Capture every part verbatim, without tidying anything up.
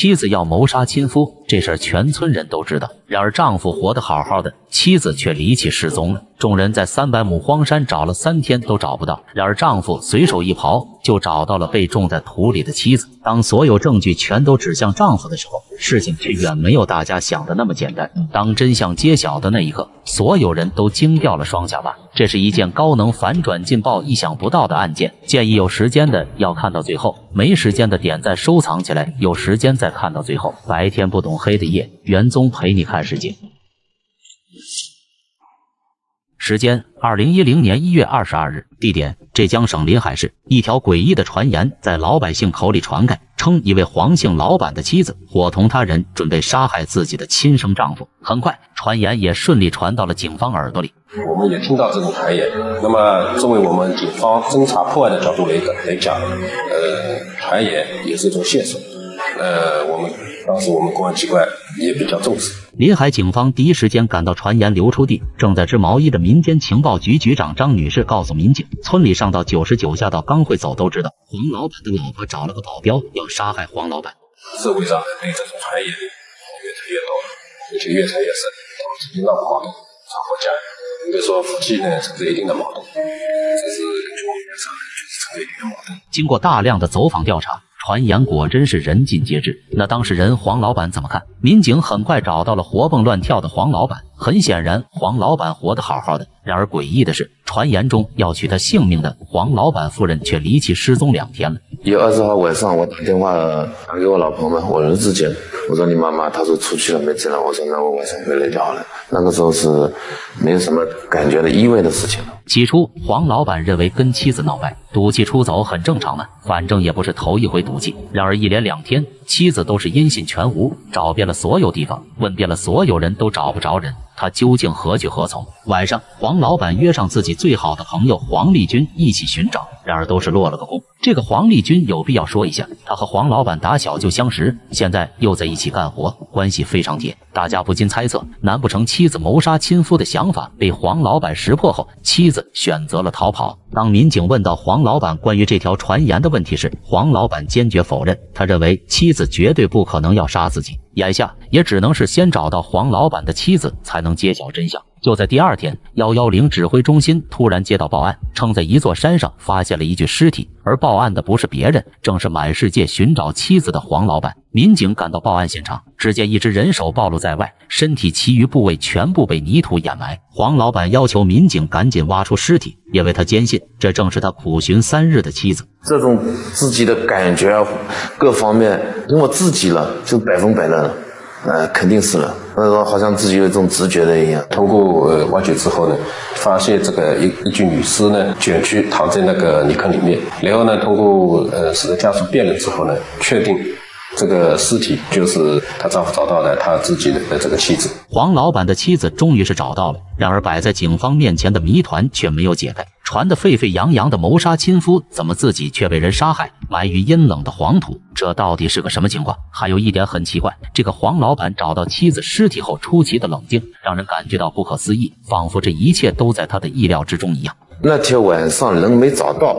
妻子要谋杀亲夫，这事儿全村人都知道。然而丈夫活得好好的，妻子却离奇失踪了。众人在三百亩荒山找了三天都找不到。然而丈夫随手一刨，就找到了被种在土里的妻子。当所有证据全都指向丈夫的时候，事情却远没有大家想的那么简单。当真相揭晓的那一刻，所有人都惊掉了双下巴。这是一件高能反转劲爆、意想不到的案件。建议有时间的要看到最后，没时间的点赞收藏起来，有时间再看到最后。白天不懂黑的夜，元宗陪你看世界。时间二零一零年一月二十二日，地点浙江省临海市。一条诡异的传言在老百姓口里传开，称一位黄姓老板的妻子伙同他人准备杀害自己的亲生丈夫。很快，传言也顺利传到了警方耳朵里。我们也听到这种传言，那么作为我们警方侦查破案的角度来来讲，呃，传言也是一种线索。呃，我们当时我们公安机关也比较重视。临海警方第一时间赶到传言流出地，正在织毛衣的民间情报局局长张女士告诉民警，村里上到九十九下到刚会走都知道，黄老板的老婆找了个保镖要杀害黄老板。社会上对这种传言越传越多，而且越传越深，导致一闹矛盾传播家应该说夫妻呢存在一定的矛盾，这是根据我们的上确实存在一定的矛盾。经过大量的走访调查，传言果真是人尽皆知。那当事人黄老板怎么看？民警很快找到了活蹦乱跳的黄老板。很显然，黄老板活得好好的。然而诡异的是，传言中要取他性命的黄老板夫人却离奇失踪两天了。一月二十号晚上，我打电话打给我老婆嘛，我儿子接，我说你妈妈，她说出去了没进来。我说那我晚上回来聊了。那个时候是没有什么感觉的意味的事情了。起初，黄老板认为跟妻子闹掰，赌气出走很正常嘛，反正也不是头一回赌气。然而一连两天，妻子都是音信全无，找遍了所有地方，问遍了所有人都找不着人，他究竟何去何从？晚上，黄老板约上自己最好的朋友黄立军一起寻找，然而都是落了个空。这个黄立军有必要说一下，他和黄老板打小就相识，现在又在一起干活，关系非常铁。大家不禁猜测，难不成妻子谋杀亲夫的想法被黄老板识破后，妻子选择了逃跑？当民警问到黄老板关于这条传言的问题时，黄老板坚决否认，他认为妻子绝对不可能要杀自己。眼下也只能是先找到黄老板的妻子，才能揭晓真相。就在第二天，一一零指挥中心突然接到报案，称在一座山上发现了一具尸体，而报案的不是别人，正是满世界寻找妻子的黄老板。民警赶到报案现场，只见一只人手暴露在外，身体其余部位全部被泥土掩埋。黄老板要求民警赶紧挖出尸体，因为他坚信这正是他苦寻三日的妻子。这种自己的感觉各方面，因为我自己了，就百分百了。呃，肯定是了。那时候好像自己有一种直觉的一样。通过呃挖掘之后呢，发现这个一一具女尸呢卷曲躺在那个泥坑里面。然后呢，通过呃死者家属辨认之后呢，确定这个尸体就是她丈夫找到的她自己的这个妻子。黄老板的妻子终于是找到了，然而摆在警方面前的谜团却没有解开。传得沸沸扬扬的谋杀亲夫，怎么自己却被人杀害，埋于阴冷的黄土？这到底是个什么情况？还有一点很奇怪，这个黄老板找到妻子尸体后出奇的冷静，让人感觉到不可思议，仿佛这一切都在他的意料之中一样。那天晚上人没找到，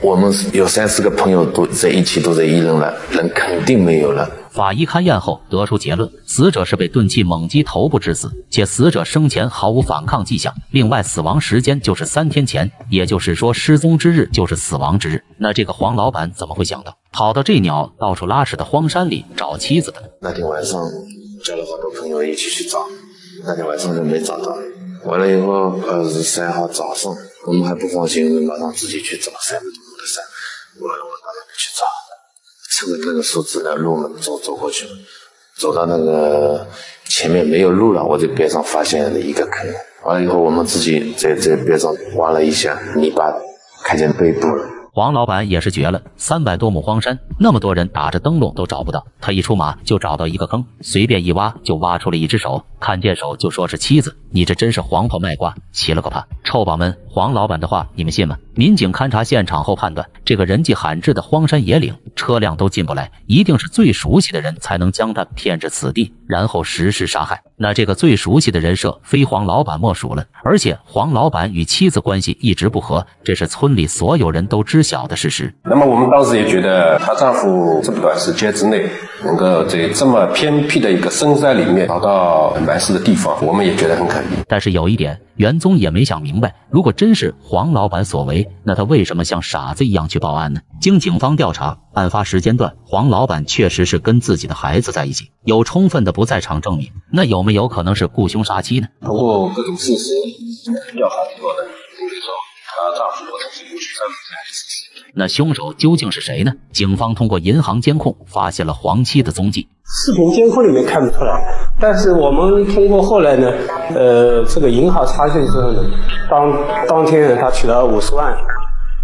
我们有三四个朋友都在一起，都在议论了，人肯定没有了。法医勘验后得出结论，死者是被钝器猛击头部致死，且死者生前毫无反抗迹象。另外，死亡时间就是三天前，也就是说失踪之日就是死亡之日。那这个黄老板怎么会想到跑到这鸟到处拉屎的荒山里找妻子的？那天晚上叫了好多朋友一起去找，那天晚上就没找到。完了以后，二十三号早上，我们还不放心，马上自己去找三百多亩的山，我我马上去找。趁着那个树枝的路呢，走走过去，走到那个前面没有路了，我在边上发现了一个坑。完了以后，我们自己在在边上挖了一下泥巴，看见背部了。黄老板也是绝了，三百多亩荒山，那么多人打着灯笼都找不到，他一出马就找到一个坑，随便一挖就挖出了一只手，看见手就说是妻子，你这真是黄婆卖瓜，奇了个怕！臭宝们，黄老板的话你们信吗？民警勘察现场后判断，这个人迹罕至的荒山野岭，车辆都进不来，一定是最熟悉的人才能将他骗至此地，然后实施杀害。那这个最熟悉的人设非黄老板莫属了，而且黄老板与妻子关系一直不和，这是村里所有人都知晓的事实。那么我们当时也觉得她丈夫这么短时间之内能够在这么偏僻的一个深山里面找到蛮氏的地方，我们也觉得很感激。但是有一点，袁宗也没想明白，如果真是黄老板所为，那他为什么像傻子一样去报案呢？经警方调查，案发时间段，黄老板确实是跟自己的孩子在一起，有充分的不在场证明。那有没有可能是雇凶杀妻呢？通过各种事实调查之后呢，我们说她丈夫曾经去山东。 那凶手究竟是谁呢？警方通过银行监控发现了黄妻的踪迹，视频监控里面看不出来，但是我们通过后来呢，呃，这个银行查询之后呢，当当天呢，他取了五十万。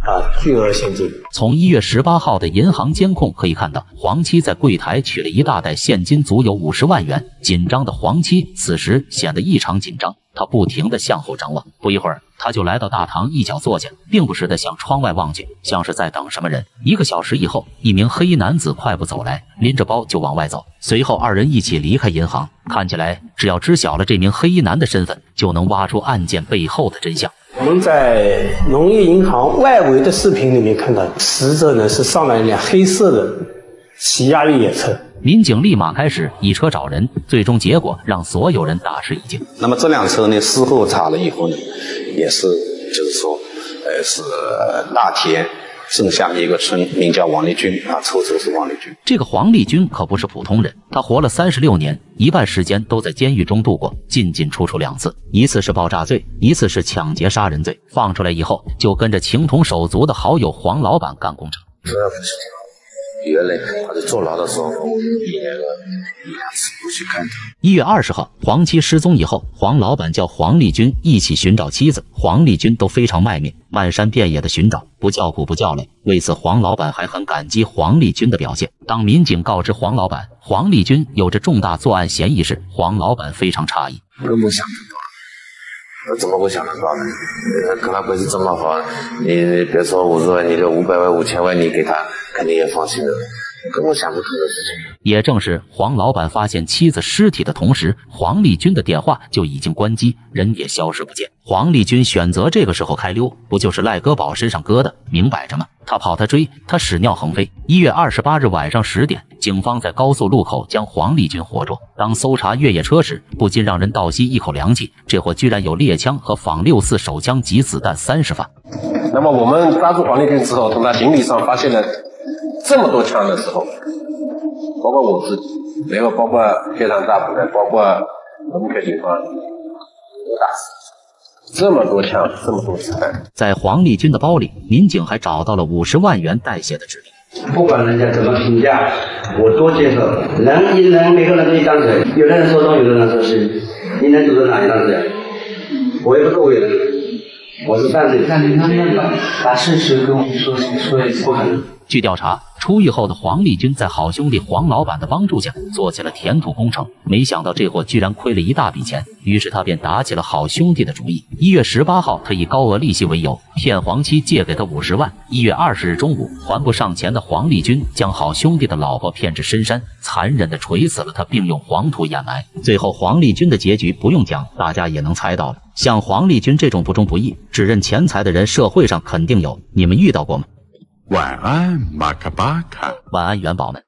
啊，巨额现金。从一月十八号的银行监控可以看到，黄妻在柜台取了一大袋现金，足有五十万元。紧张的黄妻此时显得异常紧张，她不停地向后张望。不一会儿，她就来到大堂，一脚坐下，并不时地向窗外望去，像是在等什么人。一个小时以后，一名黑衣男子快步走来，拎着包就往外走。随后，二人一起离开银行。看起来，只要知晓了这名黑衣男的身份，就能挖出案件背后的真相。 我们在农业银行外围的视频里面看到，死者呢是上了一辆黑色的起亚越野车。民警立马开始以车找人，最终结果让所有人大吃一惊。那么这辆车呢，事后查了以后呢，也是就是说，呃，是那天。 镇下面一个村名叫王立军啊，抽抽是王立军。这个黄立军可不是普通人，他活了三十六年，一半时间都在监狱中度过，进进出出两次，一次是爆炸罪，一次是抢劫杀人罪。放出来以后，就跟着情同手足的好友黄老板干工程。主要不是原来他在坐牢的时候，一年一两次不去看他。一月二十号，黄妻失踪以后，黄老板叫黄立军一起寻找妻子，黄立军都非常卖命。 漫山遍野的寻找，不叫苦不叫累。为此，黄老板还很感激黄立军的表现。当民警告知黄老板，黄立军有着重大作案嫌疑时，黄老板非常诧异，根本想不到。 我怎么会想得到呢？跟他关系这么好，你别说五十万，你这五百万、五千万，你给他肯定也放心了。根本想不通的事情。也正是黄老板发现妻子尸体的同时，黄立军的电话就已经关机，人也消失不见。黄立军选择这个时候开溜，不就是赖哥宝身上搁的？明摆着吗？他跑，他追，他屎尿横飞。一月二十八日晚上十点。 警方在高速路口将黄立军活捉。当搜查越野车时，不禁让人倒吸一口凉气，这货居然有猎枪和仿六四手枪及子弹三十发。那么我们抓住黄立军之后，从他行李上发现了这么多枪的时候，包括我自己，然后包括现场大部队，包括我们警方，都打死。 这么多枪，这么多子弹，在黄立军的包里，民警还找到了五十万元代写的纸币。不管人家怎么评价，我都接受。人一人，每个人都一张嘴，有的人说东，有的人说西，你能读到哪一张嘴？我也不是我人，我是犯罪。那你能不能把事实跟我们说说一次？不可能。据调查。 出狱后的黄立军在好兄弟黄老板的帮助下做起了填土工程，没想到这货居然亏了一大笔钱，于是他便打起了好兄弟的主意。一月十八号，他以高额利息为由骗黄妻借给他五十万。一月二十日中午，还不上钱的黄立军将好兄弟的老婆骗至深山，残忍地锤死了他，并用黄土掩埋。最后，黄立军的结局不用讲，大家也能猜到了。像黄立军这种不忠不义、只认钱财的人，社会上肯定有，你们遇到过吗？ 晚安，马卡巴卡。晚安，元宝们。